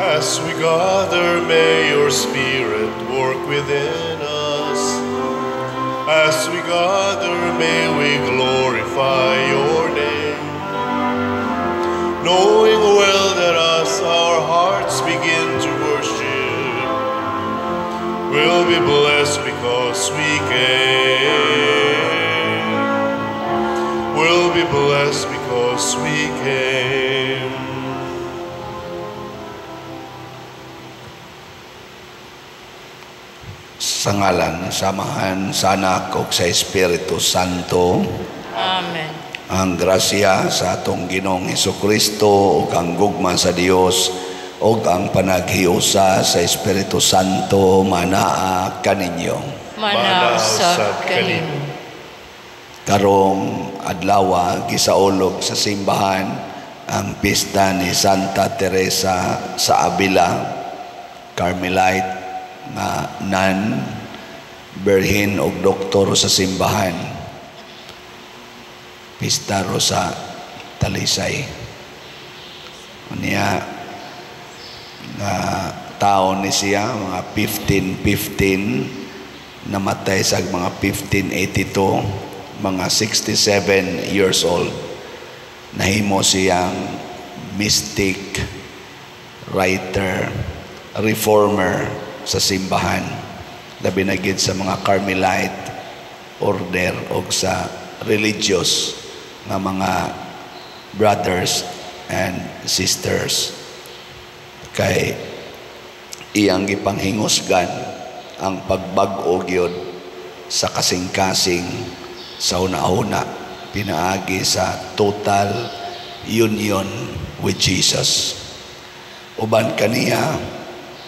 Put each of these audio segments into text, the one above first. As we gather, may your Spirit work within us. As we gather, may we glorify your name, knowing well that as our hearts begin to worship, we'll be blessed because we came. We'll be blessed because we came. Sa ngalan, samahan sana kog sa Espiritu Santo. Amen. Ang grasya sa atong Ginoong Hesukristo, ug ang gugma sa Dios, ug ang panaghiusa sa Espiritu Santo manaa kaninyo. Manaa sa kaninyo. Karong adlaw gisaulog sa simbahan ang pista ni Santa Teresa sa Avila, Carmelite na nan, berhin o doktor sa simbahan. Pista Rosa Talisay. Niya na taon ni siya, mga 1515, namatay sa mga 1582, mga 67 years old. Nahimo siyang mystic, writer, reformer sa simbahan, labi na gid sa mga Carmelite order o sa religious nga mga brothers and sisters. Kay iyang gipanghingusgan ang pagbag-o gyud sa kasing-kasing sa una-una, pinaagi sa total union with Jesus. Uban kaniya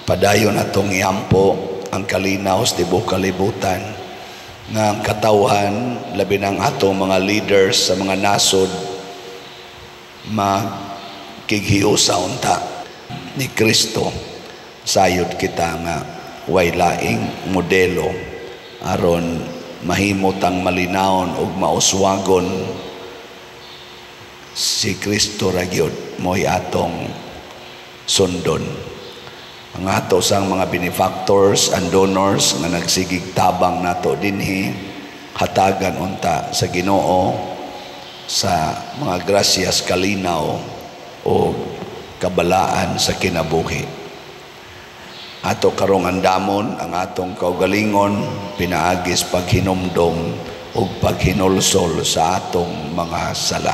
padayon atong iampo ang kalinaw sa tibuok kalibutan nga ang katawhan, labi ng atong mga leaders sa mga nasod, magkighiusa unta ni Kristo. Sayod kita nga way laing modelo aron mahimot ang malinaon ug mauswagon si Kristo ra gyud moy atong sundon. Ang ato sang mga benefactors and donors nga nagsigig tabang nato dinhi, hatagan unta sa Ginoo sa mga gracias kalinaw o kabalaan sa kinabuhi. Ato karong andamon ang atong kaugalingon pinaagis paghinomdom o paghinulsol sa atong mga sala.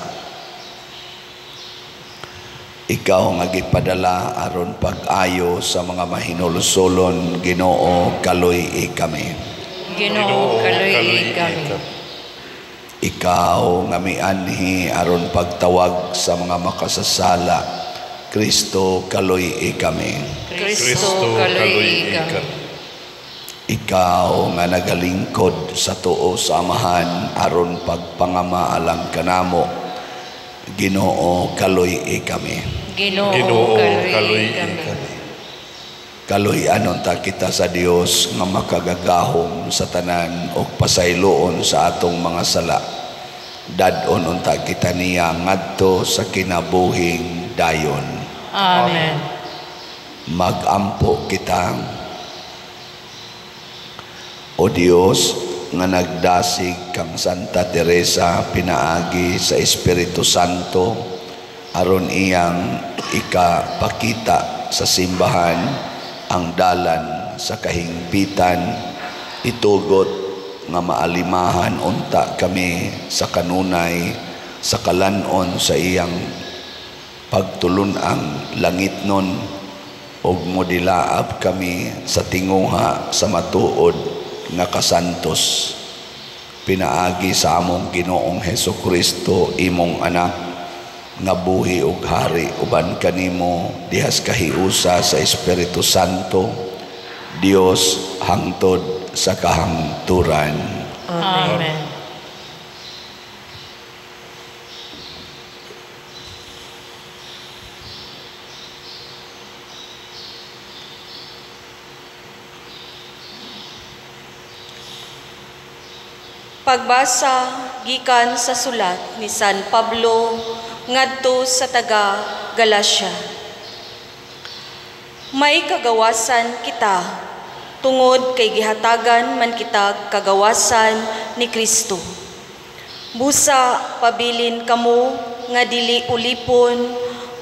Ikaw nga gipadala aron pag-ayo sa mga mahinulsolon, Ginoo, kaloy-i kami. Ginoo, kaloy-i kami. Ikaw nga mianhi aron pagtawag sa mga makasasala, Kristo, kaloy-i kami. Kristo, kaloy-i kami. Ikaw nga nagalingkod sa tuo sa amahan aron pagpangamaalang kanamo, Ginoo, kaloy-i kami. Ginoo, kaloy-i kami. Kaloy-an unta kita sa Dios nga makagagahom sa tanan o pasayloon sa atong mga sala. Dadon unta kita niya ngadto sa kinabuhing dayon. Amen. Magampo kita, O Dios, nga nagdasig kang Santa Teresa pinaagi sa Espiritu Santo aron iyang ikapakita sa simbahan ang dalan sa kahingpitan, itugot nga maalimahan unta kami sa kanunay, sa kalanon sa iyang pagtulunang langitnon, ug modilaab kami sa tinguha sa matuod nga kasantos, pinaagi sa among Ginoong Hesukristo, imong anak, nga buhi ug hari uban kanimo dihas kahiusa sa Espiritu Santo, Dios hangtod sa kahangturan. Amen. Pagbasa gikan sa sulat ni San Pablo ngadto sa taga Galasya. May kagawasan kita, tungod kay gihatagan man kita kagawasan ni Kristo. Busa pabilin kamo nga dili ulipon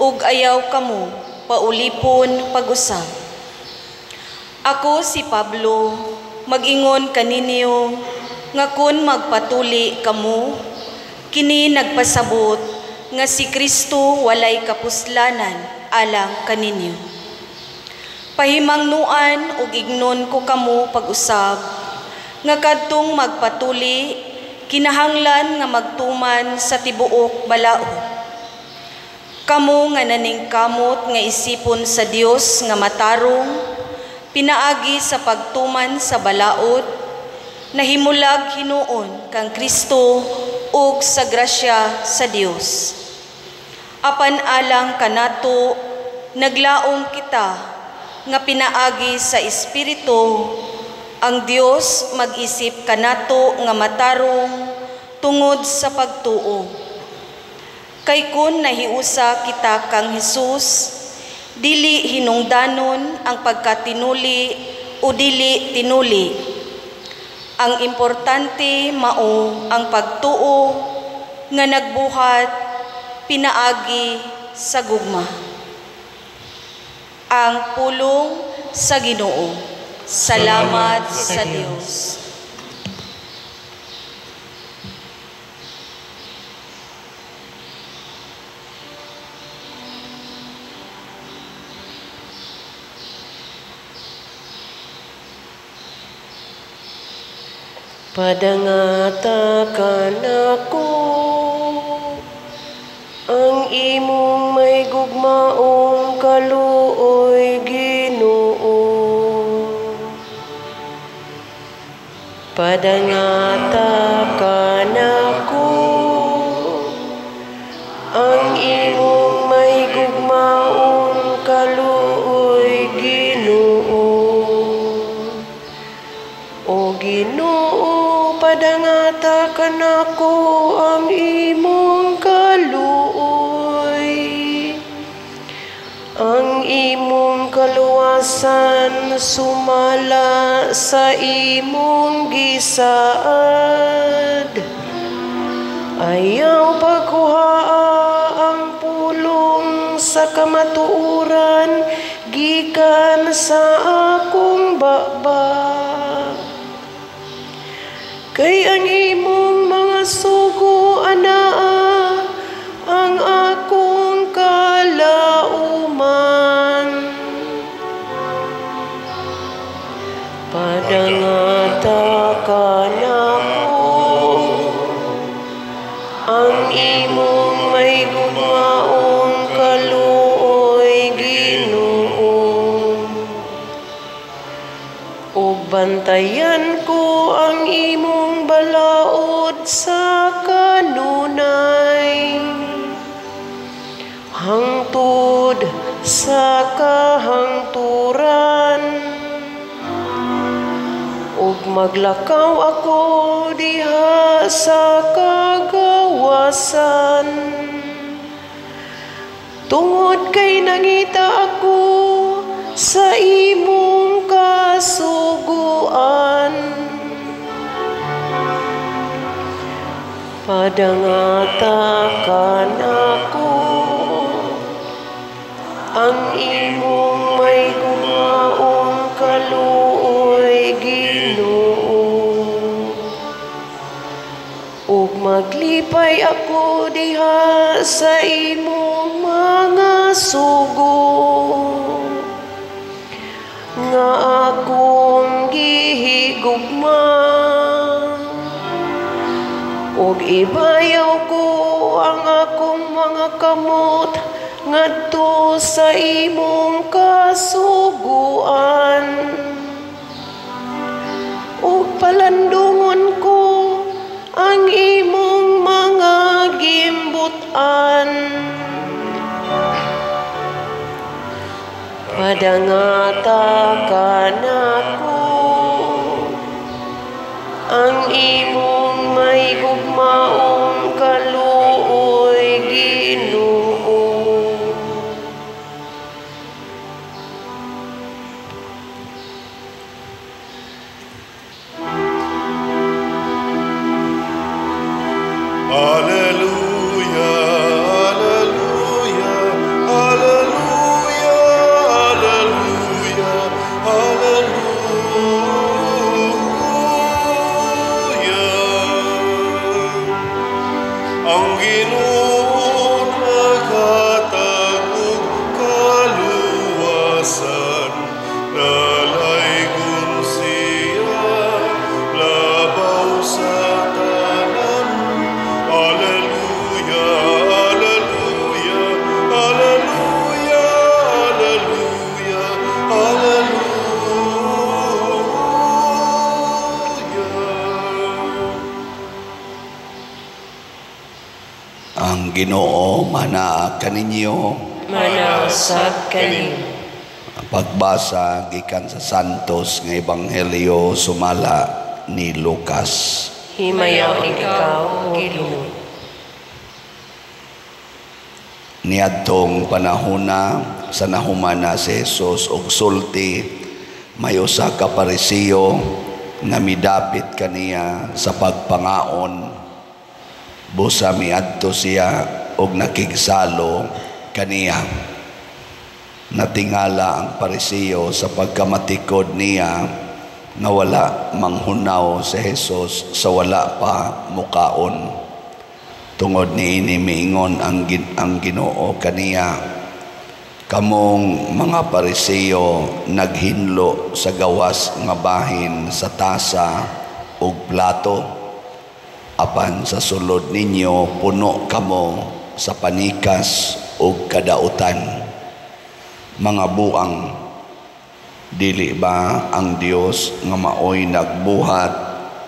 ug ayaw kamo paulipon pag-usa. Ako si Pablo, mag-ingon kaninyo nga kun magpatuli kamo, kini nagpasabot nga si Kristo walay kapuslanan alang kaninyo. Pahimangnuan ug ignon ko kamo pag-usab nga kadtong magpatuli kinahanglan nga magtuman sa tibuok balao. Kamo nga naningkamot nga isipon sa Dios nga matarong pinaagi sa pagtuman sa balaod nahimulag hinuon kang Kristo ug sa grasya sa Dios. Apan alang kanato naglaom kita nga pinaagi sa Espiritu, ang Dios mag-isip kanato nga matarong tungod sa pagtuo. Kay kun nahiusa kita kang Hesus, dili hinungdanon ang pagkatinuli o dili tinuli. Ang importante mao ang pagtuo nga nagbuhat pinaagi sa gugma. Ang pulong sa Ginoo. Salamat sa Dios. Padangatakan ako ang imong may gugmaong kaluoy Ginoo. Padangatakan ako ang imong may gugmaong kaluoy Ginoo. O Ginoo, padangatakan ako ang imong kaluoy. Ang imong kaluwasan sumala sa imong gisaad. Ayaw pagkuha ang pulong sa kamatuuran gikan sa akong baba. Kay ang imong mga sugo anaa ang akong kalauman. Padangatakan ako ang imong may gugmaong kaluoy Ginoo. Ug bantayan ko ang imong balaod sa kanunay, hangtod sa kahangturan. Ug maglakaw ako diha sa kagawasan, tungod kay nangita ako sa imong kasuguan. Padangatakan ako ang imong may gugmaong kaluoy Ginoo. Ug maglipay ako diha sa imong mga sugo nga akong gihigugma. Ug ibayaw ko ang akong mga kamot ngadto sa imong kasuguan. Ug palandungon ko ang imong mga gimbutan. Padangatakan ako ang imong may gugmaong kaluoy Ginoo. Ginoo, manaag kaninyo. Manausab kaninyo. Pagbasa gikan sa Santos nga Ebanghelyo sumala ni Lucas. Himayaw ikaw, Ginoo. Niadtong panahona sa nahumana si Jesus og sulti may usa ka Parisiyo nga midapit kaniya sa pagpangaon. Busa miadto siya og nakigsalo kaniya. Natingala ang Parisiyo sa pagkamatikod niya na wala manghunaw si Jesus sa wala pa mukaon. Tungod niini miingon ang Ginoo kaniya, kamong mga Parisiyo naghinlo sa gawas nga bahin sa tasa ug plato, apan sa sulod ninyo puno kamo sa panikas ug kadautan. Mga buang, dili ba ang Dios nga maoy nagbuhat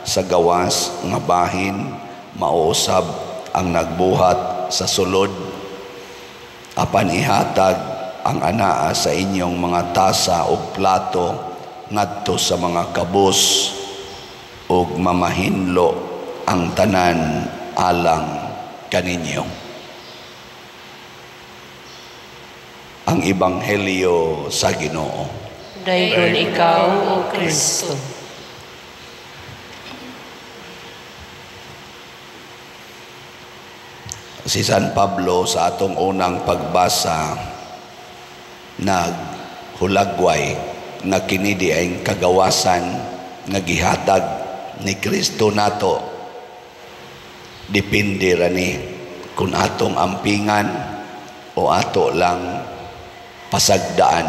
sa gawas nga bahin mausab ang nagbuhat sa sulod? Apan ihatag ang anaa sa inyong mga tasa o plato ngadto sa mga kabus ug mamahinlo ang tanan alang kaninyo. Ang Ebanghelyo sa Ginoo. Dayon ikaw, O Kristo. Si San Pablo sa atong unang pagbasa naghulagway na kinidi ay kagawasan nga gihatag ni Kristo nato. Depende ra ni kung atong ampingan o ato lang pasagdaan.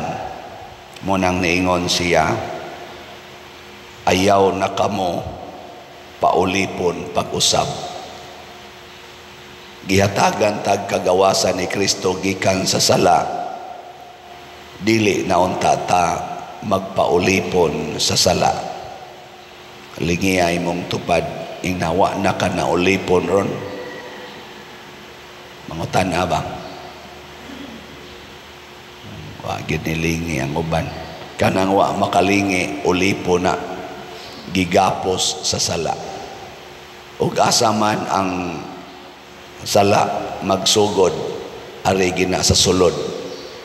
Munang niingon siya, ayaw na kamo paulipon pag-usab. Gihatagan tagkagawasan ni Kristo gikan sa sala, dili na unta ta magpaulipon sa sala. Lingiyay mong tupad, inawa na ka na ulipon ron. Mangutan na bang? Wagid nilingi ang uban. Kanang wa makalingi, ulipo na. Gigapos sa sala. Ug asa man ang sala magsugod, arigi na sa sulod.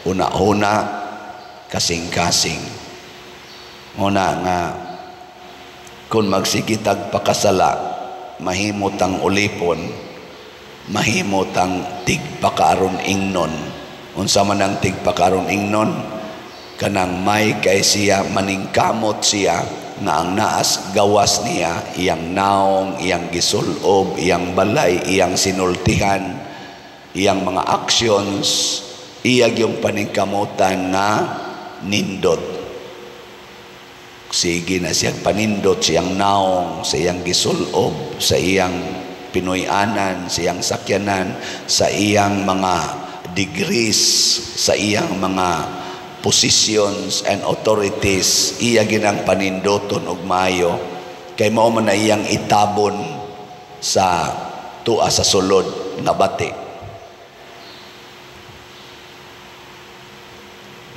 Una-una, kasing-kasing. Una nga, kung magsikitag pakasala, mahimot ang ulipon, mahimot ang tigpakaron ingnon. Unsa man ang tigpakaron ingnon, kanang may kay siya maningkamot siya na ang naas gawas niya, iyang naong, iyang gisulob, iyang balay, iyang sinultihan, iyang mga actions, iyag yung paningkamutan na nindot. Sige na siyang panindot, siyang naong, siyang gisulob, sa iyang pinoyanan, siyang sakyanan, sa iyang mga degrees, sa iyang mga positions and authorities, iya ginang panindoton og maayo kay mao man na iyang itabon sa tua sa sulod nga bati.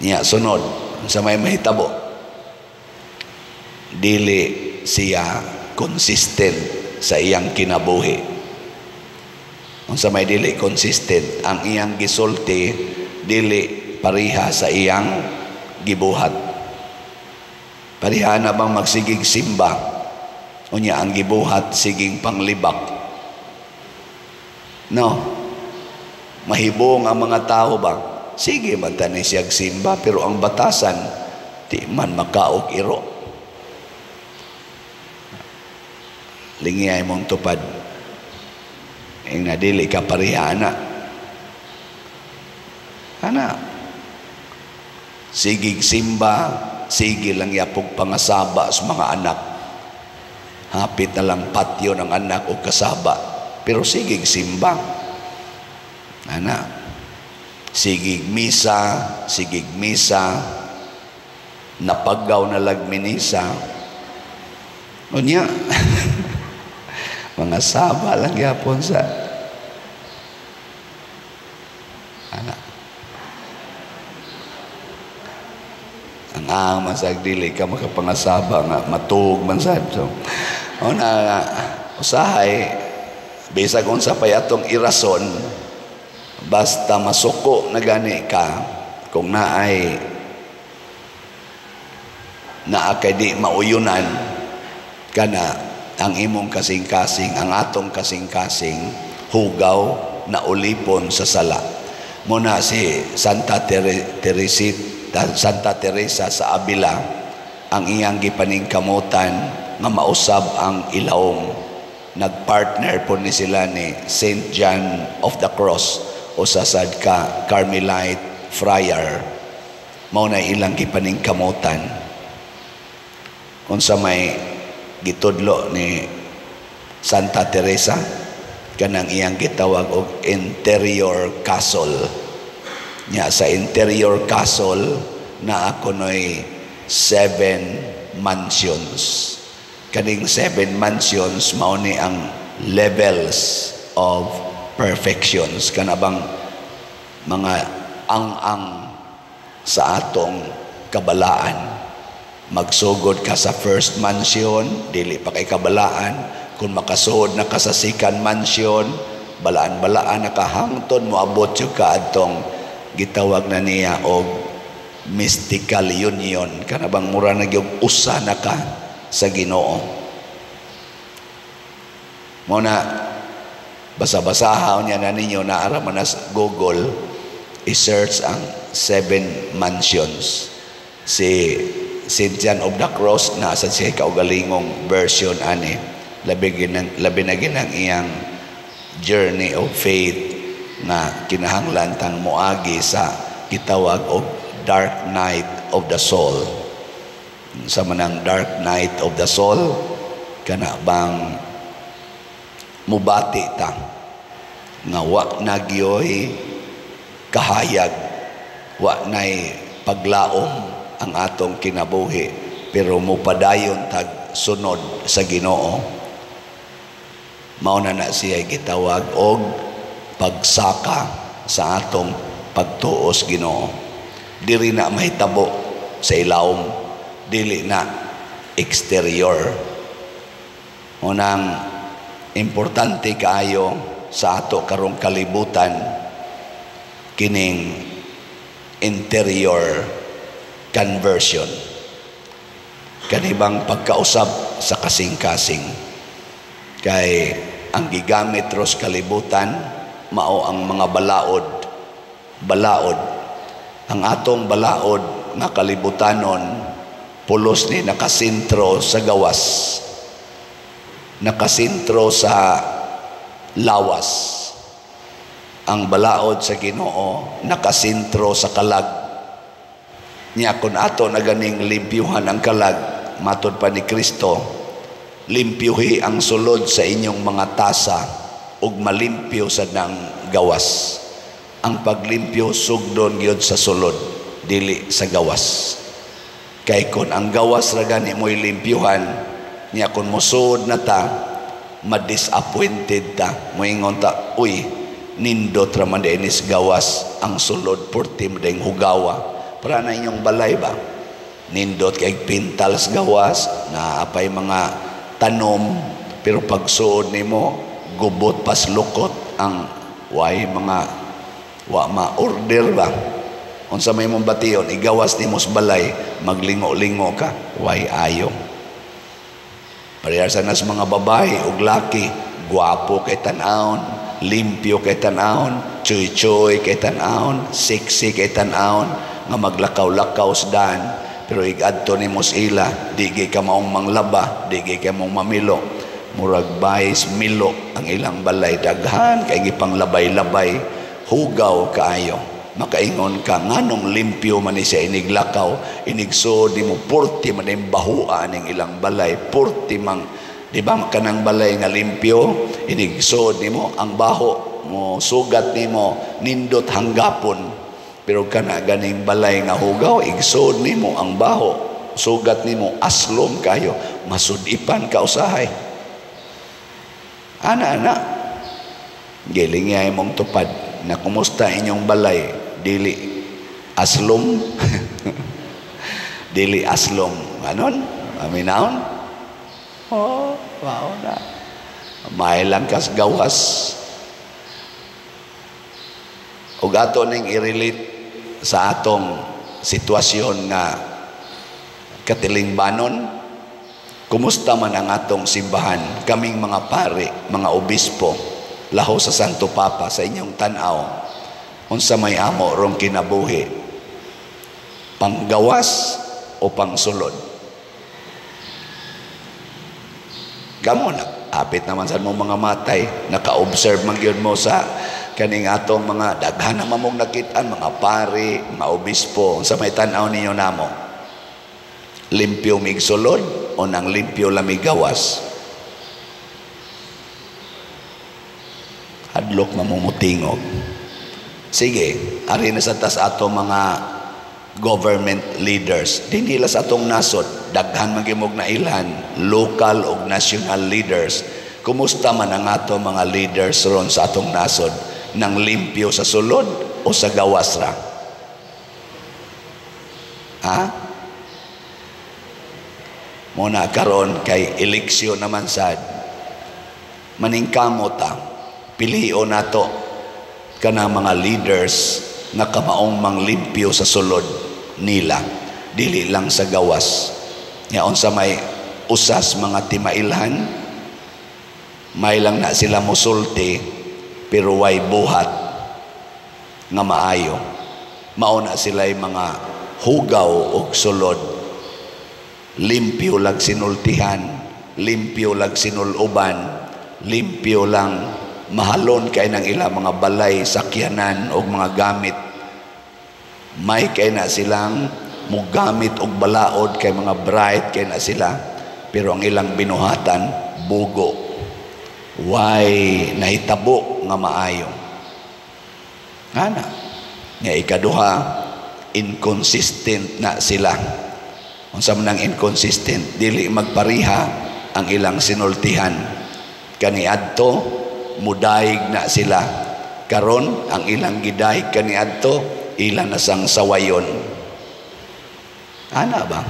Niya sunod sa may mahitabo, dili siya consistent sa iyang kinabuhi. Unsa may dili consistent ang iyang gisulti, dili pareha sa iyang gibuhat. Pareha na bang magsigig simba, unya ang gibuhat siging panglibak? No, mahibong ang mga tao ba? Sige man tani siyag simba, pero ang batasan di man makaog iro. Lingiyay mong tupad, nga dili ka pareha na. Ana, sigig simba, sige lang yapog pangasaba sa mga anak. Hapit na lang patyo ng anak o kasaba, pero sigig simba. Ana, sigig misa, napagaw na lagminisa. O niya, mga saba lang yapon sa nga masag dili ka makapangasaba nga matug man sad. So ona usahay bisag unsa payatong irason basta masuko na gani ka kung naay naa kay di mauyunan kana ang imong kasing-kasing, ang atong kasing-kasing hugaw na ulipon sa sala. Muna si Santa Teresa sa Avila, ang iyang gipaningkamutan nga mausab ang ilawom. Nagpartner po ni sila ni Saint John of the Cross o sasad ka Carmelite friar. Mauna ilang gipaningkamutan. Kung sa may gitudlo ni Santa Teresa, kanang iyang gitawag og interior castle. Nya sa interior castle na ako noy 7 mansions. Kaning 7 mansions mao ni ang levels of perfections kanabang mga ang sa atong kabalaan. Magsugod ka sa 1st mansion, dili pa kay kabalaan. Kung makasuod na ka sa 2nd mansion, balaan-balaan nakahangton mo abot yung kaadtong gitawag na niya og mystical union kanabang mura na gyud usa na ka sa Ginoo. Mo na basa-basaha niya na ninyo na ara man sa Google i-search ang 7 mansions. Si Saint John of the Cross na sa siya kaugalingong version ani labi na ginang iyang journey of faith na kinahanglan tang moagi sa gitawag og dark night of the soul. Sa manang dark night of the soul kana bang mubati ta nga wa nagyoy kahayag, wa nay paglaom ang atong kinabuhi pero mupadayon tag sunod sa Ginoo. Mao na na siya gitawag og pagsaka sa atong pagtuos Ginoo. Dili na mahitabo sa ilawom, dili na exterior. Unang importante kaayo sa ato karong kalibutan kining interior conversion. Kanibang pagkausab sa kasing-kasing kay ang gigamit ros kalibutan mao ang mga balaod. Ang atong balaod nga kalibutanon pulos ni nakasentro sa gawas, nakasentro sa lawas. Ang balaod sa Ginoo nakasentro sa kalag niya. Kun ato na ganing limpyuhan ang kalag, matod pa ni Kristo, limpyuhi ang sulod sa inyong mga tasa ug malimpyo sa nang gawas. Ang paglimpyo sugdon gyud sa sulod, dili sa gawas. Kay kun ang gawas ra gani moy limpyuhan niya, kun mosud na ta madisappointed ta, moingon ta, uy nindot ra man dinis gawas ang sulod porti madeng hugawa para na inyong balay ba. Nindot kay pintals gawas na apay mga tanom pero pagsuod nimo gubot paslukot ang way mga wa ma-order ba. Unsa may mong bation, igawas ni mos balay, maglingo-lingo ka, way ayo. Parehas na sa mga babae ug laki, guwapo kay tan-aon, limpyo kay tan-aon, choy-choy kay tan-aon, sexy kay tan-aon, nga maglakaw-lakaw sa daan, pero igadto ni mos ila, di gyud ka maong manglaba, di gyud ka maong mamilo. Murag bayis milo ang ilang balay, daghan kay gipang labay-labay, hugaw kaayo. Makaingon ka nganong limpyo man siya, iniglakaw, inigso di mo porti man ang bahuan ang ilang balay, porti mang di ba kanang balay nga limpyo, inigso di mo ang baho mo, sugat ni mo nindot hanggapon. Pero kana ganing balay nga hugaw, igso ni mo ang baho, sugat ni mo aslom kayo, masudipan ka usahay. Anak-anak, giling niya imong tupad na kumusta inyong balay, dili aslom dili aslong anon aminaon oh wow na mailang kas gawas ug ato ning i-relate sa atong sitwasyon nga katilingbanon. Kumusta man ang atong simbahan, kaming mga pare, mga obispo laho sa Santo Papa, sa inyong tanaw unsa may amo rong kinabuhi, panggawas o pangsulod? Gamo na apit naman sa mong mga matay, naka-observe man gyud mo sa kaning atong mga daghan na mamong nakitaan, mga pari, mga obispo, unsa may tanaw ninyo namo? Limpyo migsulod o nang limpyo lamigawas? Adlok mamumutingog. Sige, ari na sa tas ato mga government leaders. Di nila sa atong nasod, daghan magimog na ilan, local o national leaders. Kumusta man ang ato mga leaders ron sa atong nasod? Nang limpyo sa sulod o sa gawas ra? Ha? Muna karon kay eleksyon naman sad. Maningkamot ta. Piliho nato kana mga leaders na kamaong manglimpyo sa sulod nila, dili lang sa gawas. Yaon sa may usas mga timailhan, may lang na sila musulti pero way buhat nga maayo. Mao na sila'y mga hugaw og sulod, limpyo lang sinultihan, limpyo lang sinuluban, limpyo lang mahalon kay nang ilang mga balay, sakyanan o mga gamit. May kay na silang mugamit o balaod kay mga bright kay na sila, pero ang ilang binuhatan bugo, way nahitabo nga maayo. Ana nga ikaduha, inconsistent na sila. Unsa man ang inconsistent? Dili magpariha ang ilang sinultihan. Kaniadto mudayig na sila, karon ang ilang gidayig kaniadto ilan na sang sawayon. Ana ba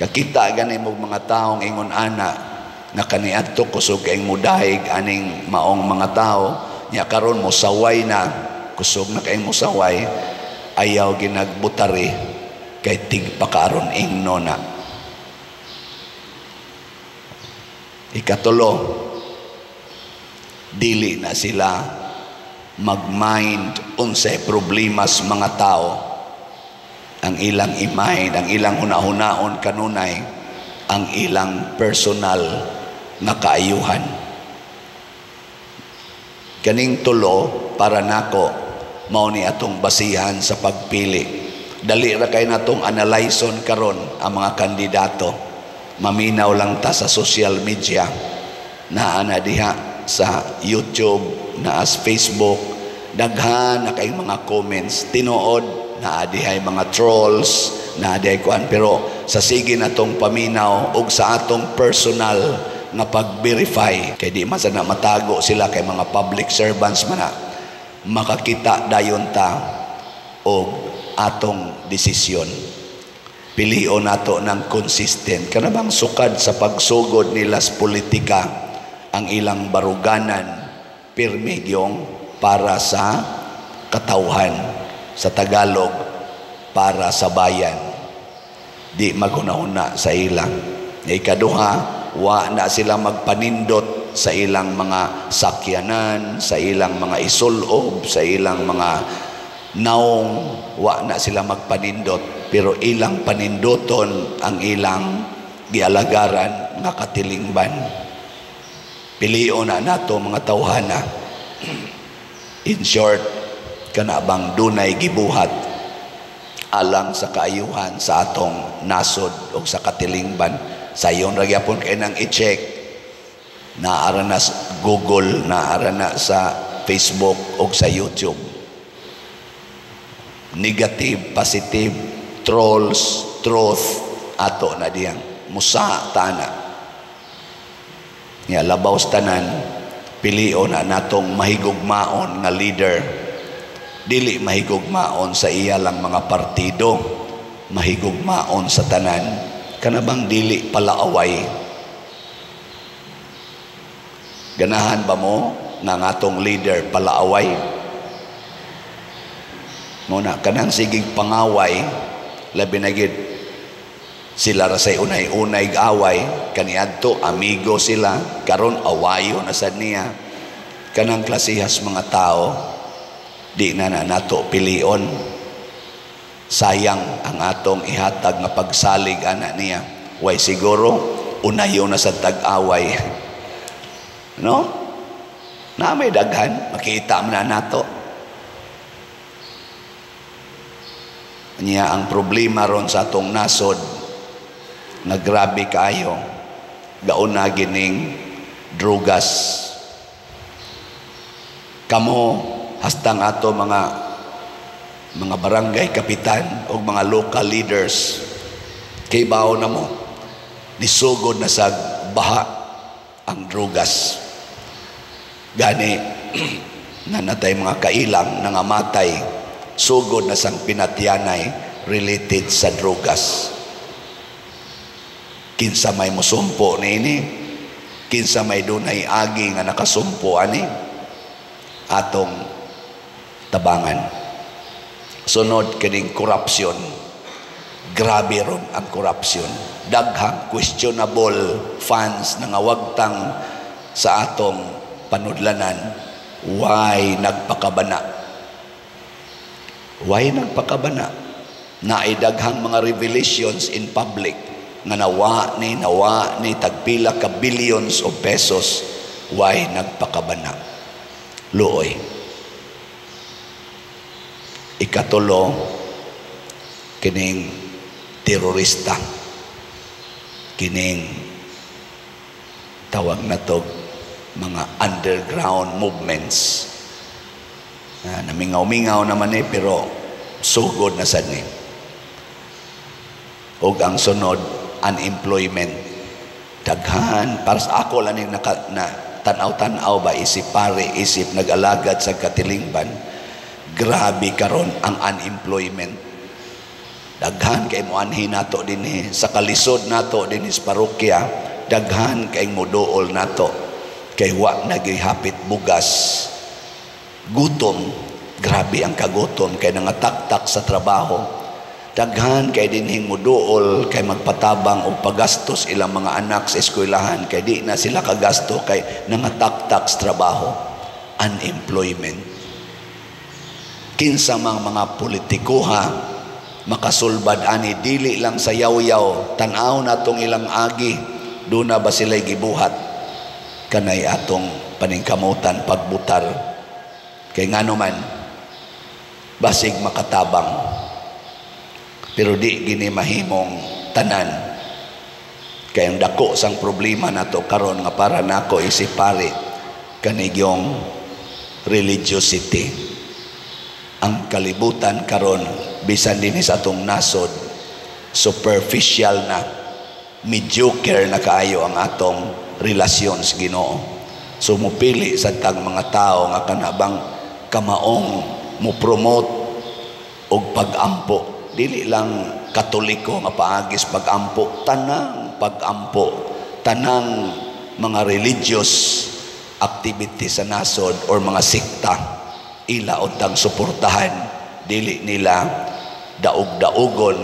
kakita gani mo mga taong ingon ana na kaniadto kusog kay mudayig aning maong mga tao, nya karon mo saway na, kusog na kay mo saway, ayaw ginagbutari kay tigpakaron ingnon na. Ikatulo, dili na sila mag-mind unsay problemas mga tao. Ang ilang i-mind, ang ilang hunahunaon kanunay ang ilang personal na kaayuhan. Kaning tulo para nako mao ni atong basihan sa pagpili. Dali ra kay natong analyson karon ang mga kandidato. Maminaw lang ta sa social media, na ana diha sa YouTube, naas Facebook, daghan na kay mga comments, tinuod na adihay mga trolls, na adihay kuan, pero sa sige na tong paminaw og sa atong personal na pag-verify, kay di man sana matago sila kay mga public servants man na, makakita dayon ta og atong desisyon. Pilion nato ng consistent, kana bang sukad sa pagsugod nila sa politika ang ilang baruganan, pirmi gyung para sa katauhan, sa Tagalog para sa bayan, di magunahuna sa ilang. Ikaduha, wa na sila magpanindot sa ilang mga sakyanan, sa ilang mga isulob, sa ilang mga naong, wa na sila magpanindot, pero ilang panindoton ang ilang gialagaran nga katilingban. Piliyon na nato mga tawhana. In short, kana bang dunay gibuhat alang sa kaayuhan sa atong nasod o sa katilingban? Sayon ra gyapon kay nang i-check, naara na sa Google, naara na sa Facebook o sa YouTube. Negative, positive, trolls, truth, ato na diyang musa tana. Nga labaw sa tanan, pilion na natong mahigugmaon nga leader. Dili mahigugmaon sa iya lang mga partido, mahigugmaon sa tanan kanabang dili palaaway. Ganahan ba mo nga ngatong leader palaaway? Muna kanang sigig pangaway labi na gid sila ra say unay-unay away kaniadto amigo sila karon awayo na sad niya. Kanang klasihas mga tao di na nato pilion. Sayang ang atong ihatag na pagsalig ana niya. Way siguro unayo na sa tag-away. No? Na may daghan, makita man nato. Niya ang problema ron sa atong nasod na grabe kaayo gaon na gining drugas. Kamo hastang ato mga barangay kapitan o mga local leaders kay bao na mo nisugod na sa baha ang drugas gani nanatay mga kailang nangamatay sugod na sang pinatyanay related sa drugas. Kinsa may musumpo nini, kinsa may dunay agi nga nakasumpo ani atong tabangan. Sunod kining corruption. Grabe ron ang corruption. Daghang questionable funds na ngawagtang sa atong panudlanan. Why nagpakabana? Why nagpakabana? Naidaghang mga revelations in public na nawa ni tagpila ka billions of pesos. Why nagpakabana? Luoy. Ikatulo, kining terorista, kining tawag na to mga underground movements na mingaw-mingaw naman pero sugod na sad ni. Og ang sunod, unemployment. Daghan, para sa ako lang yung tanaw-tanaw ba, isip pare, isip nag-alagad sa katilingban. Grabe karon ang unemployment. Daghan kay mo anhi nato dinhi sa kalisod nato dinhi sa parokya, daghan kay mo dool nato kay wa nagihapit bugas. Gutom, grabe ang kagutom kay nangataktak sa trabaho. Daghan kay dinhing mo dool kay magpatabang og paggastos ilang mga anak sa eskwelahan kay di na sila kagasto kay nangataktak sa trabaho. Unemployment. Kinsa mang mga politikoha makasulbad ani dili lang sa yaw-yaw tan-aw natong ilang agi duna ba sila'y gibuhat kanay atong paningkamutan pagbutar kay ngano man basig makatabang pero di gini mahimong tanan kay ang dako sang problema nato karon nga para nako isip pare kanigyong religiosity. Ang kalibutan karon bisan dinhi sa atong nasod superficial na mediocre na kaayo ang atong relasyon sa Ginoo. So mupili sa tang mga tao nga kanabang kamaong mo promote og pagampo, dili lang Katoliko nga paagis pagampo, tanang pagampo, tanang mga religious activity sa nasod or mga sikta ila untang suportahan, dili nila daog-daogon,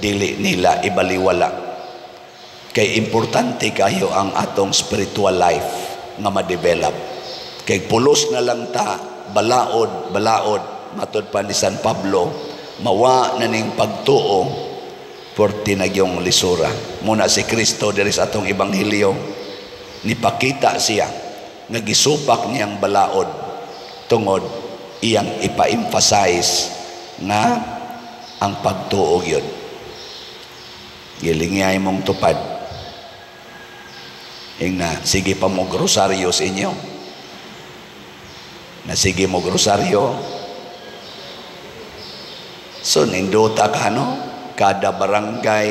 dili nila ibaliwala. Kay importante kayo ang atong spiritual life nga ma-develop. Kay pulos na lang ta, balaod, matod pa ni San Pablo, mawa na ning pagtuo for tinagyong lisura. Muna si Kristo diri sa atong ebanghilyo, nipakita siya, nagisupak niyang balaod tungod iyang ipa-emphasize na ang pagtuog yun. Gilingay mong tupad. Na sige pa mo grosaryo sa inyo. Na sige mo grosaryo. So nindota ka no? Kada barangay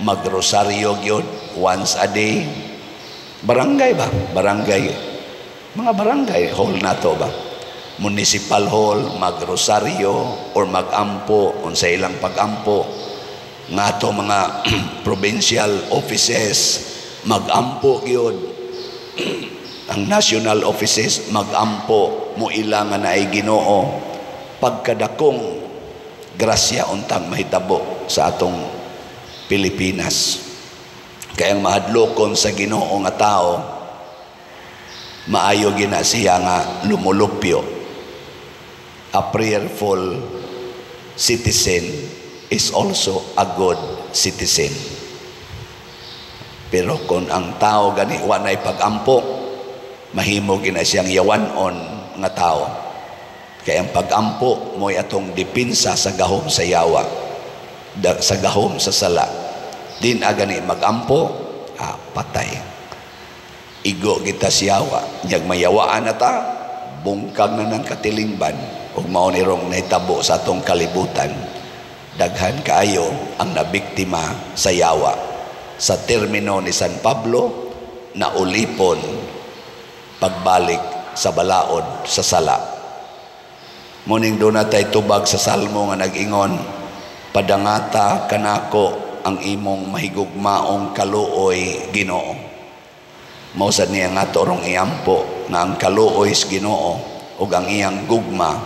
magrosaryo yun once a day. Barangay ba? Barangay. Mga barangay hall na to ba? Municipal hall, magrosaryo or magampo, unsa ilang pagampo. nga to mga provincial offices magampo gyud. Ang national offices magampo mo ilangan na ay Ginoo pagkadakong grasya untang mahitabo sa atong Pilipinas. Kayang mahadlokon sa Ginoo nga tao maayo gina siya nga lumulupyo. A prayerful citizen is also a good citizen. Pero kung ang tao gani wanay pagampo, mahimo gina siyang yawanon nga tao. Kaya ang pagampo mo'y atong dipinsa sa gahom sa yawa, sa gahom sa sala. Din agani magampo, patay. Igo kita siyawa, niyag mayawaan na ta, bungkag na ng katilingban, ug mao ni rong nahitabo sa atong kalibutan. Daghan kaayo ang nabiktima sa yawa. Sa termino ni San Pablo, naulipon pagbalik sa balaod sa sala. Muning doon natay tubag sa salmo nga nag-ingon, padangata kanako ang imong mahigugmaong kaluoy Ginoo. Mausad niya nga torong iampo na ang kaluoy is Ginoo o ang iyang gugma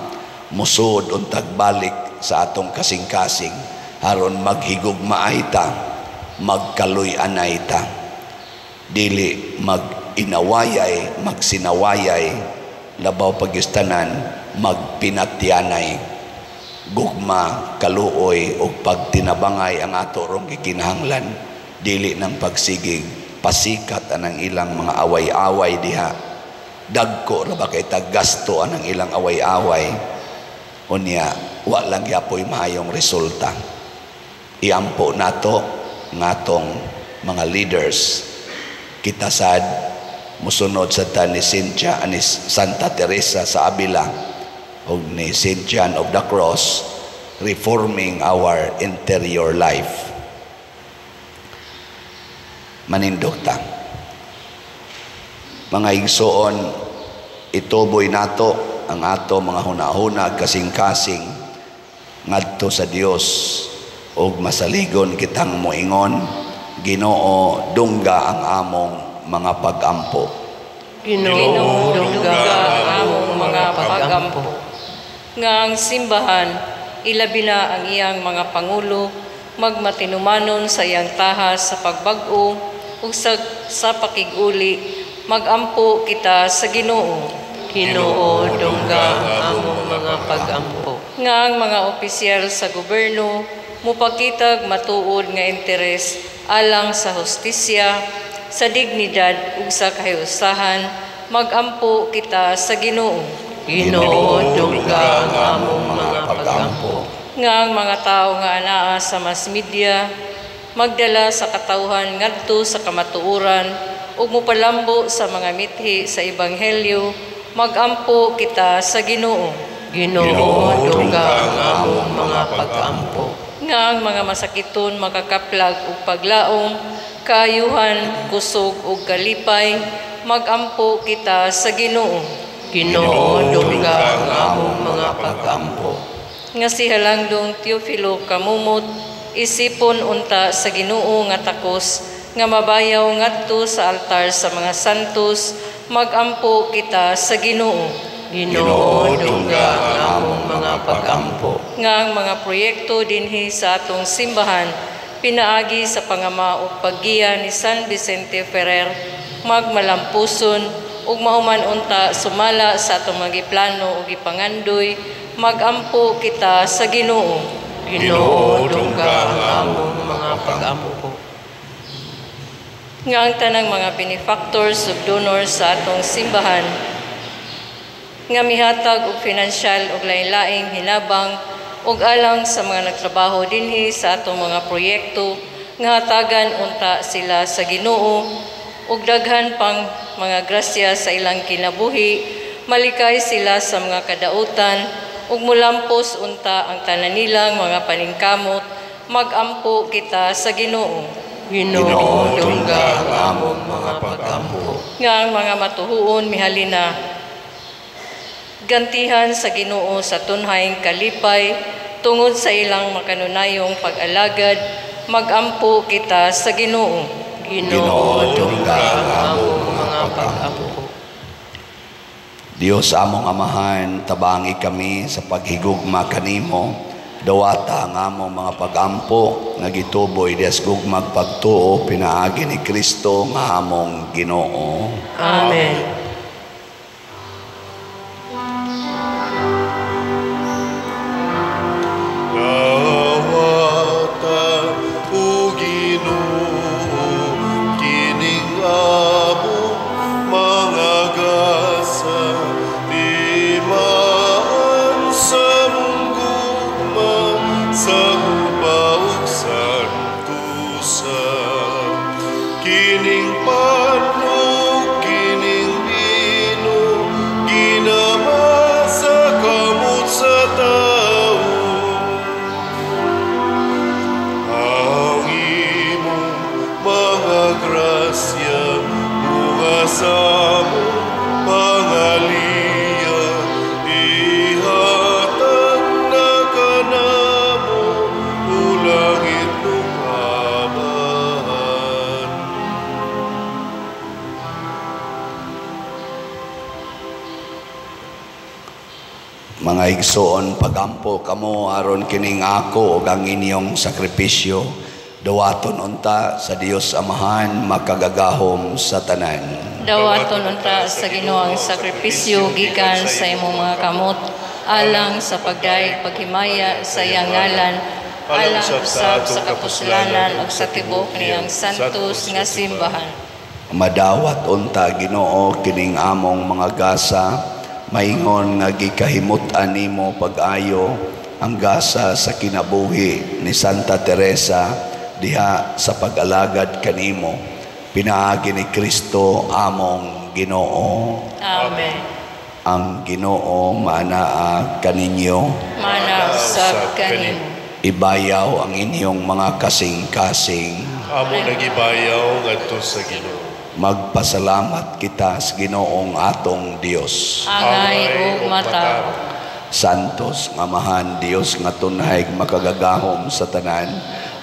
musod on tagbalik sa atong kasing-kasing haron maghigugmaay ta, magkaluy-anay ta. Dili mag-inawayay, magsinawayay, labaw pagistanan, magpinatyanay. Gugma, kaluoy o pagtinabangay ang atorong gikinahanglan. Dili ng pagsigig, pasikat anang ilang mga away-away diha. Dagko ra ba kay taggasto anang ilang away-away. Unya, wa lang yapoy maayong resulta. Iampo nato ngatong mga leaders. Kita sad musunod sa tani Cynthia anis Santa Teresa sa Avila. Ni St. John of the Cross, reforming our interior life. Manindog ta. Mga igsoon, ituboy nato ang ato mga hunahuna kasing-kasing ngadto sa Dios og masaligon kitang moingon, Ginoo dungga ang among mga pagampo. Ginoo dungga ang among mga pagampo. Nga ang simbahan, ilabi na ang iyang mga pangulo, magmatinumanon sa iyang tahas sa pagbag-o o sa pakiguli, magampo kita sa Ginoo. Ginoo, dungga ang among mga pagampo. Nga ang mga opisyal sa gobyerno, mupakitag matuod nga interes alang sa hostisya, sa dignidad ug sa kahiusahan, magampo kita sa Ginoo. Ginoo dungga ang among mga pagampo. Nga ang mga tao nga anaa sa mass media, magdala sa katauhan ngadto sa kamatuuran ug mopalambo sa mga mithi sa ebanghelyo, magampo kita sa Ginoo. Ginoo dungga ang among mga pagampo. Nga ang mga masakiton makakaplag ug paglaong, kaayuhan, kusog ug kalipay, magampo kita sa Ginoo. Ginoo dungga ang among mga pagampo. Nga si Halangdong Teofilo Kamumot, isipon unta sa Ginoo nga takos, nga mabayaw ngadto sa altar sa mga santos, magampo kita sa Ginoo. Ginoo dungga ang among mga pagampo. Nga ang mga proyekto dinhi sa atong simbahan, pinaagi sa pangama ug paggiya ni San Vicente Ferrer, magmalampuson ug mahuman unta sumala sa atong mga plano ug ipangandoy, magampo kita sa Ginoo. Ginoo dungga ang among mga pagampo. Nga ang tanang mga benefactors ug donors sa atong simbahan nga mihatag og financial ug lain-laing hinabang ug alang sa mga nagtrabaho dinhi sa atong mga proyekto, nga hatagan unta sila sa Ginoo ug daghan pang mga grasya sa ilang kinabuhi, malikay sila sa mga kadautan ug mulampos unta ang tanan nilang mga paningkamot, magampo kita sa Ginoo. Ginoo dungga ang among mga pagampo. Nga ang mga matuhuon mihalina gantihan sa Ginoo sa tunhaing kalipay tungod sa ilang makanunayong pag-alagad magampo kita sa Ginoo. Ginoo, tunggang among mga pag-apo. Diyos among amahan, tabangi kami sa paghigugma kanimo, dawata ang among mga pagampo, nagituboy des gugmag pagtuo, pinaagi ni Kristo nga among Ginoo. Amen. Igsoon pagampo kamo aron kining ako ug ang inyong sakripisyo, dawaton unta sa Dios amahan makagagahom sa tanan. Dawaton unta sa Ginoo ang sakripisyo gikan sa imong mga kamot alang sa pagdayeg paghimaya sa iyang ngalan, alang usab sa kapuslanan ug sa tibok niyang santos nga simbahan. Madawat unta Ginoo kining among mga gasa, maingon nga gikahimutan nimo pag-ayo ang gasa sa kinabuhi ni Santa Teresa diha sa pag-alagad kanimo, pinaagi ni Kristo among Ginoo. Amen. Ang Ginoo manaa kaninyo, manaa sa kanimo. Ibayaw ang inyong mga kasing-kasing amo nagibayaw ngadto sa Ginoo. Magpasalamat kita sa Ginoong atong Dios. Angay ug matao. Santos nga amahan Dios nga tunay makagagahom sa tanan,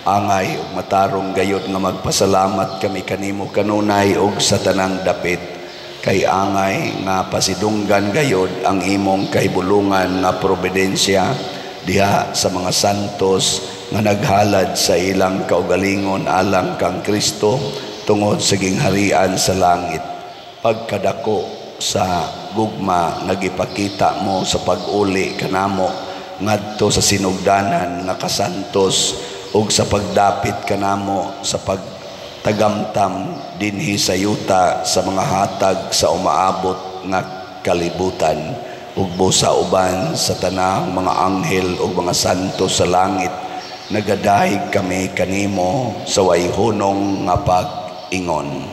angay ug matarong gayud nga magpasalamat kami kanimo kanunay ug sa tanang dapit, kay angay nga pasidunggan gayud ang imong kahibulungan nga probidensya diha sa mga santos nga naghalad sa ilang kaugalingon alang kang Kristo tungod sa gingharian sa langit. Pagkadako sa gugma nagipakita mo sa pag-uli kanamo ngadto sa sinugdanan nga kasantos ug sa pagdapit kanamo sa pagtagamtam dinhi sa yuta sa mga hatag sa umaabot nga kalibutan, ug busa uban sa tanang mga anghel ug mga santo sa langit, nagadahig kami kanimo sa wayhunong nga pag ingon.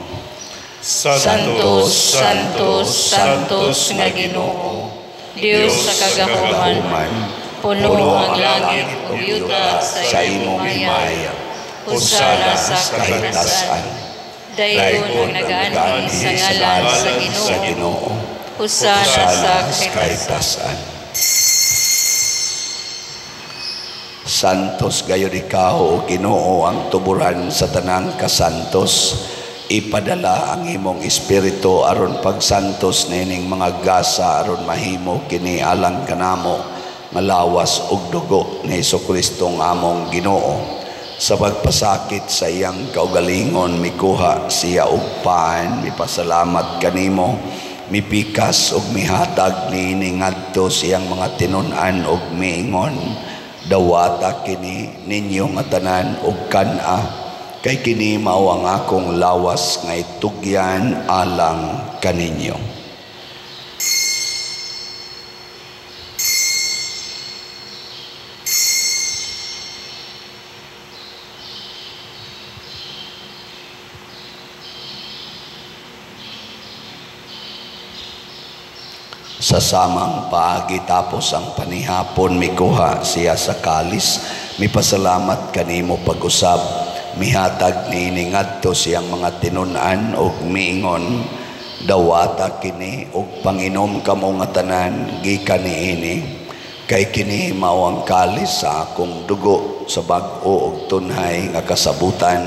Santos, Santos, Santos nga Ginoo, Dios sa kagahuman, puno ang langit ug yuta sa imong himaya, usala sa kahitasan, dayon nagaanhi sa ngalan sa Ginoo, usala sa kahitasan. Santos gayud ikaw, Ginoo, ang tuburan sa tanang kasantos. Ipadala ang imong espiritu aron pagsantos nining mga gasa aron mahimo kini alang kanamo nga lawas ug dugo ni Hesukristo nga among Ginoo. Sa pagpasakit sa iyang kaugalingon mikuha siya og paan, mipasalamat kanimo, mipikas ug mihatag niini ngadto siyang mga tinun-an ug miingon, dawata kini ninyong atanan ug kana, kay kini mao ang akong lawas nga itugyan alang kaninyo. Sa samang paagi tapos ang panihapon mikuha siya sa kalis, mipasalamat kanimo pag-usab, mihatag niini ngadto siyang mga tinun-an ug miingon, dawata kini ug panginom kamo nga tanan gikan niini, kay kini mao ang kalis sa akong dugo sa bag-o og tunhay nga kasabutan.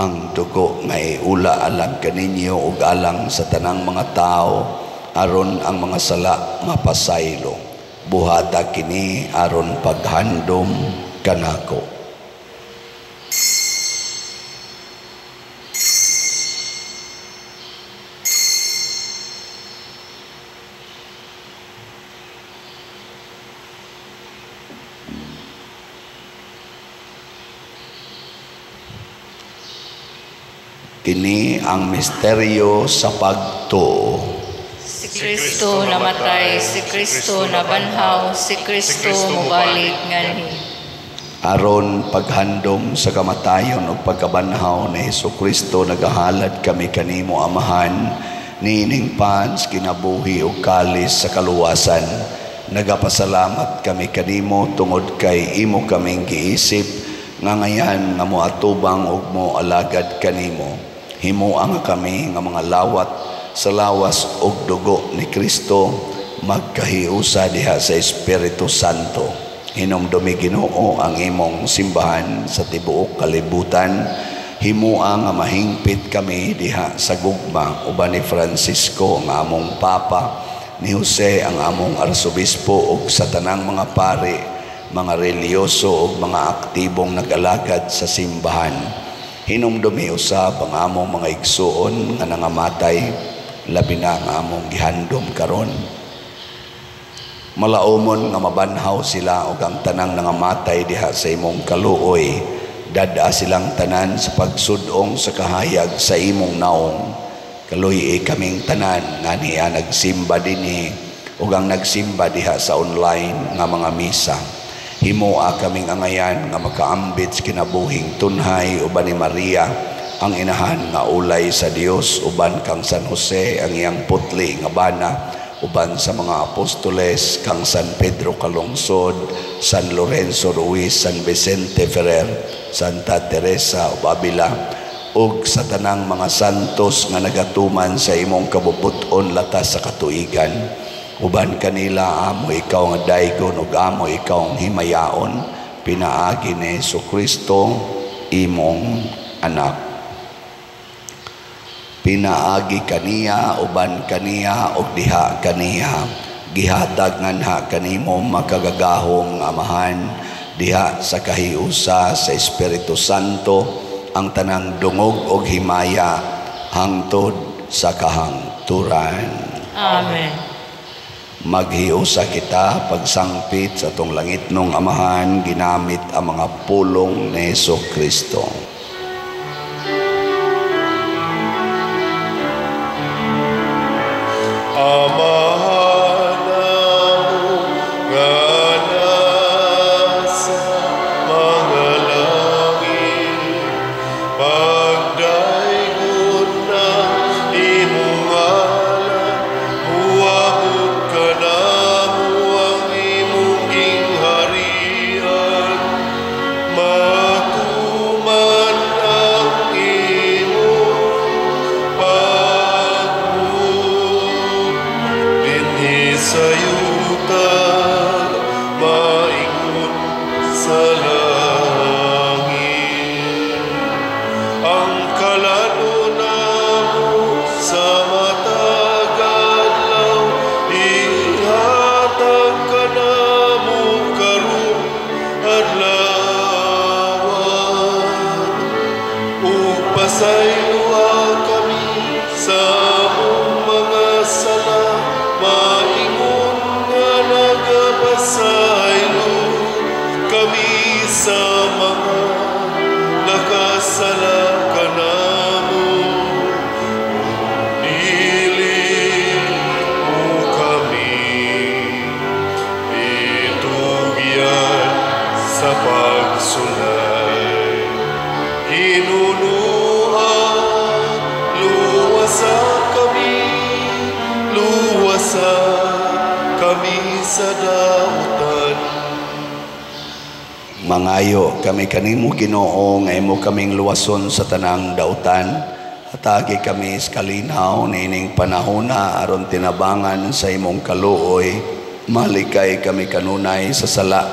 Ang dugo nga iula alang kaninyo ug alang sa tanang mga tao aron ang mga sala mapasaylo. Buhata kini aron paghandom kanako. Kini ang misteryo sa pagtuo. Si Kristo namatay, si Kristo nabanhaw, si Kristo mubalik nganhi. Aron paghandom sa kamatayon o pagkabanhaw ni Hesukristo nagahalad kami kanimo amahan, nining pans kinabuhi o kalis sa kaluwasan. Nagapasalamat kami kanimo tungod kay imo kaming giisip nga ngayan nga moatubang ug moalagad kanimo. Himuang kami ng mga lawat sa lawas og dugo ni Kristo magkahiusa diha sa Espiritu Santo. Hinumdumi Ginoo ang imong simbahan sa tibuok kalibutan. Himuang mahingpit kami diha sa gugma uban ni Francisco ang among papa, ni Jose ang among arsobispo og sa tanang mga pari, mga reliyoso og mga aktibong nagalagad sa simbahan. Hinumdumi usab ang among mga igsuon nga nangamatay, labi na ang among gihandom karon. Malaumon nga mabanhaw sila og ang tanang nangamatay diha sa imong kaluoy. Dadaa silang tanan sa pagsudong sa kahayag sa imong naong. Kaluyi kaming tanan nga niya nagsimba dinhi og ang nagsimba diha sa online nga mga misa. Himoa kaming angayan nga makaambit kinabuhing tunhay uban ni Maria ang inahan nga ulay sa Dios, uban kang San Jose ang iyang putli nga bana, uban sa mga apostoles kang San Pedro Kalungsod, San Lorenzo Ruiz, San Vicente Ferrer, Santa Teresa de Avila ug sa tanang mga santos nga nagatuman sa imong kabubuton latas sa katuigan. Uban kanila amo ikaw nga daigon ug amo ikaw ang himayaon, pinaagi ni Hesukristo imong anak. Pinaagi kaniya uban kaniya og diha kaniya gihatag nganha kanimo makagagahong amahan diha sa kahiusa sa Espiritu Santo ang tanang dungog og himaya hangtod sa kahangturan. Amen. Maghiusa kita pagsangpit sa atong langit nung amahan ginamit ang mga pulong ni Hesukristo. Mangayo kami kanimo Ginoo nga imo kaming luwason sa tanang dautan. Atagi kami iskalinaw nining panahona aron tinabangan sa imong kaluoy. Malikay kami kanunay sa sala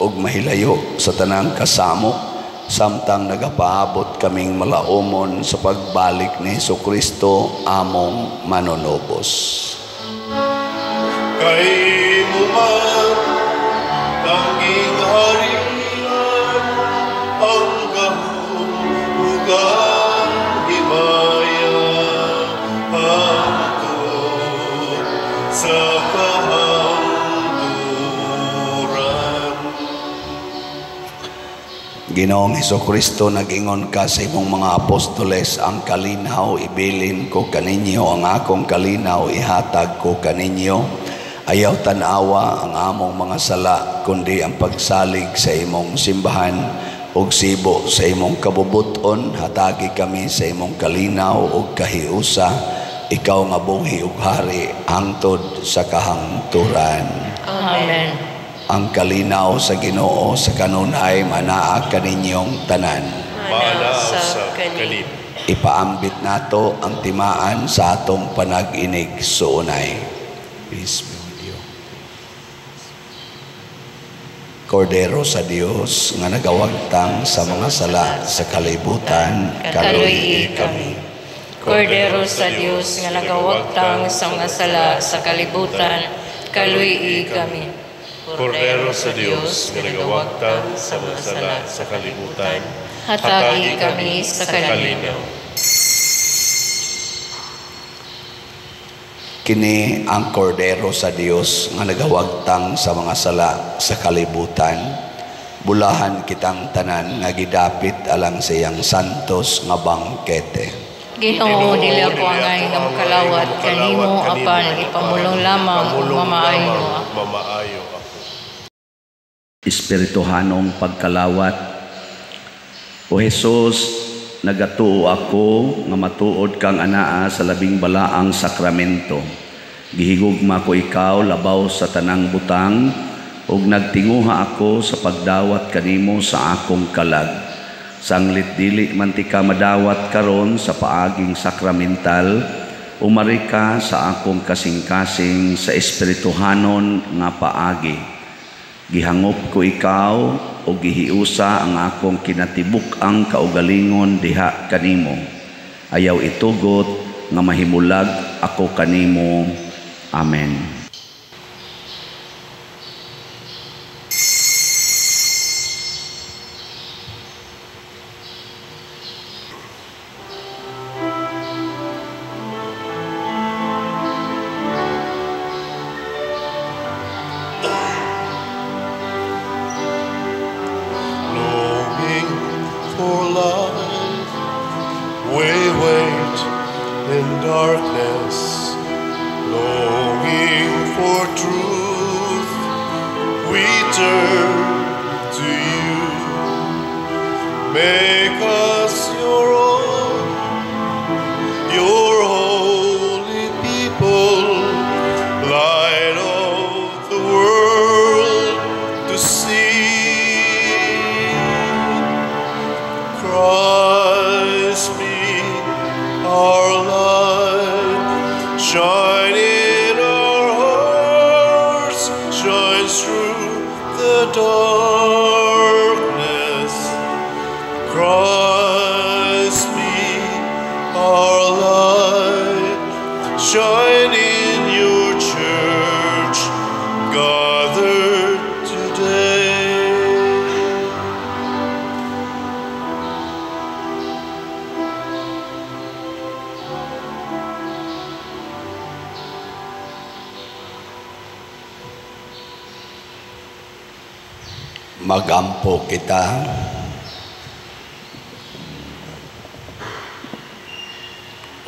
og mahilayo sa tanang kasamo samtang nagapaabot kaming malaomon sa pagbalik ni Hesukristo among manonobos. Kay muman tanging harian ang kahulugan. Ginoong Hesukristo, nag-ingon ka sa imong mga apostoles, ang kalinaw ibilin ko kaninyo, ang akong kalinaw ihatag ko kaninyo. Ayaw tanawa ang among mga sala, kundi ang pagsalig sa imong simbahan, og sibo sa imong kabubuton, hatagi kami sa imong kalinaw og kahiusa, ikaw nga buhi ug hari, hangtod sa kahangturan. Amen. Ang kalinaw sa Ginoo sa kanunay manaa kaninyong tanan. Manaw sa kanin. Ipaambit nato ang timaan sa atong panag-inig suunay. Peace be with you. Cordero sa Dios nga nagawagtang sa mga sala sa kalibutan, kaluy kami. Cordero sa Dios nga nagawagtang sa mga sala sa kalibutan, kaluy kami. Cordero sa Dios nga nagawagtang sa mga sala sa kalibutan, hatagi kami sa kalinaw. Kini ang Cordero sa Dios nga nagawagtang sa mga sala sa kalibutan, bulahan kitang tanan nga gidapit alang sa iyang santos nga bangkete. Ginoo, dili ako angay nga makalawat kanimo, apan ipamulong lamang mamaayo ako. Espirituhanong pagkalawat. O Hesus, nagatuo ako nga matuod kang anaa sa labing balaang sakramento. Gihigugma ko ikaw labaw sa tanang butang ug nagtinguha ako sa pagdawat kanimo sa akong kalag. Sanglit dili man ti ka madawat karon sa paaging sakramental, umari ka sa akong kasing-kasing sa espirituhanon nga paagi. Gihangop ko ikaw o gihiusa ang akong kinatibuk ang kaugalingon diha kanimo. Ayaw itugot nga mahimulag ako kanimo. Amen. Magampo kita.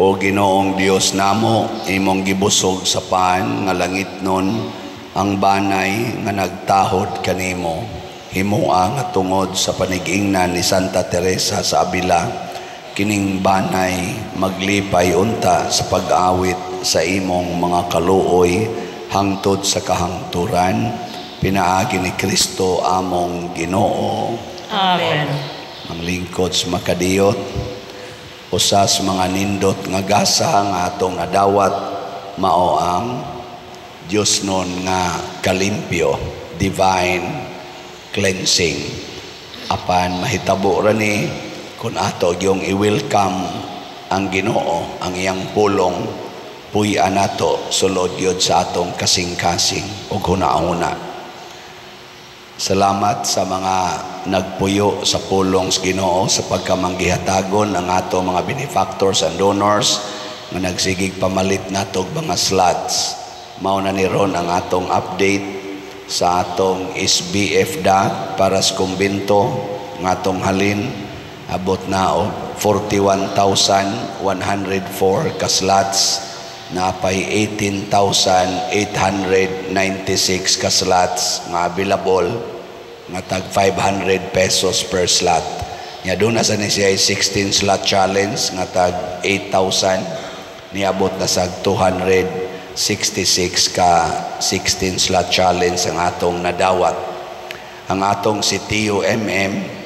O Ginoong Dios namo, imong gibusog sa paan nga langit nun ang banay nga nagtahod kanimo, himoa nga tungod sa panigingnan ni Santa Teresa sa Avila. Kining banay maglipay unta sa pag-awit sa imong mga kaluoy hangtod sa kahangturan. Pinaagi ni Kristo among Ginoo. Amen. Ang lingkod sa makadiyot, usas mga nindot nga gasa nga atong adawat mao ang Dios nun nga kalimpyo, divine cleansing. Apan mahitabo ra ni kun ato yung i-welcome ang Ginoo, ang iyang pulong, puy-an nato sulod yod sa atong kasing-kasing ug huna-huna. Salamat sa mga nagpuyo sa pulong sa Ginoo sa pagkamanggihatagon ang ato mga benefactors and donors nga nagsigig pamalit nato og mga slots. Mao na ni ron ang atong update sa atong SBFDA para sa kumbento ng atong halin. Abot na o 41,104 kaslats na pay 18,896 kaslats nga available nga tag 500 pesos per slot. Nya doon na sa siya 16 slot challenge nga tag 8,000 niabot na sa 266 ka 16 slot challenge ang atong nadawat. Ang atong si TUMM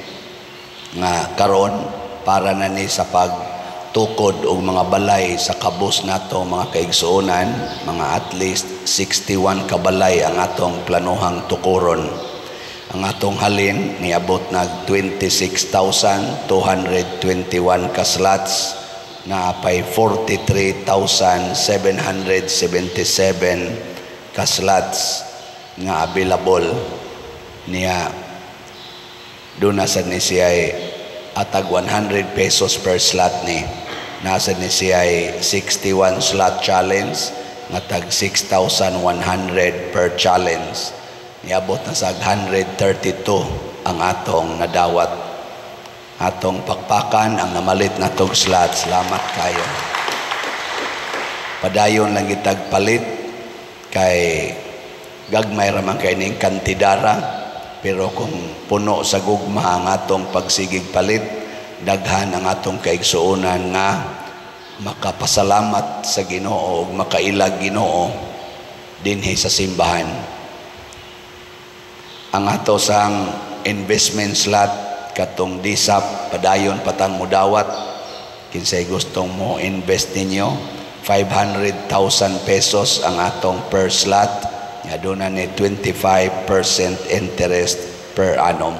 nga karon para na ni sa pagtukod og mga balay sa kabus nato mga kaigsuonan, mga at least 61 ka balay ang atong planuhang tukuron. Ang atong halin niabot nag 26,221 ka slots na pay 43,777 kaslats nga available. Niya dunasan ni siya atag 100 pesos per slot ni. Nasa ni siya 61 slot challenge nga tag 6,100 per challenge. Niabot na sa 132 ang atong nadawat. Atong pakpakan ang namalit na tog slot. Salamat kayo. Padayon lang itagpalit kay gagmay ramang kayo ng kantidara, pero kung puno sa gugma ang atong pagsigig palit, daghan ang atong kaigsuonan nga makapasalamat sa Ginoo ug makailag Ginoo dinhi sa simbahan. Ang ato sang investment slot katong disap padayon patang mudawat kinsay gustong mo invest ninyo 500,000 pesos ang atong per slot. Aduna ni 25% interest per annum.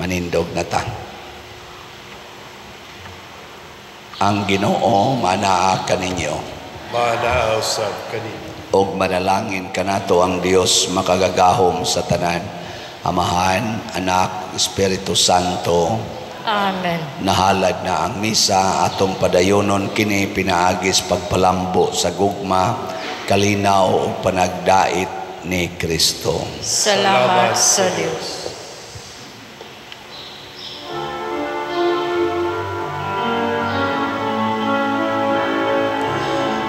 Manindog na ta ang Ginoo, manaa kaninyo, manaa usab kaninyo og manalangin kanato ang Dios makagagahom sa tanan. Amahan, Anak, Espiritu Santo. Amen. Nahalad na ang misa, atong padayonon kini pinaagis pagpalambo sa gugma, kalinaw o panagdait ni Kristo. Salamat sa Dios.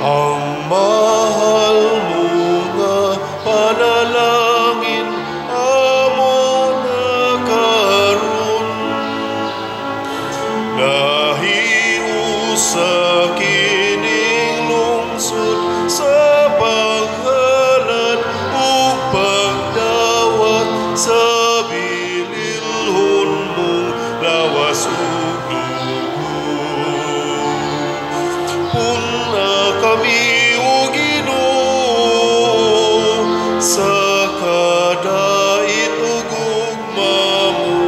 Ang mahal mo na panalangin sa kining lungsod sa paghalad o pagdawat sa bililhon mong lawas o lugod. Puna kami o Ginoo sa kadait o gugma mo,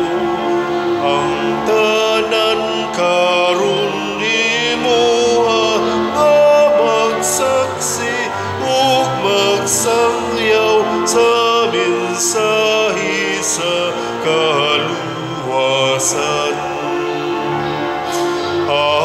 ang tanan karon sangyaw sa mensahe sa kaluwasan.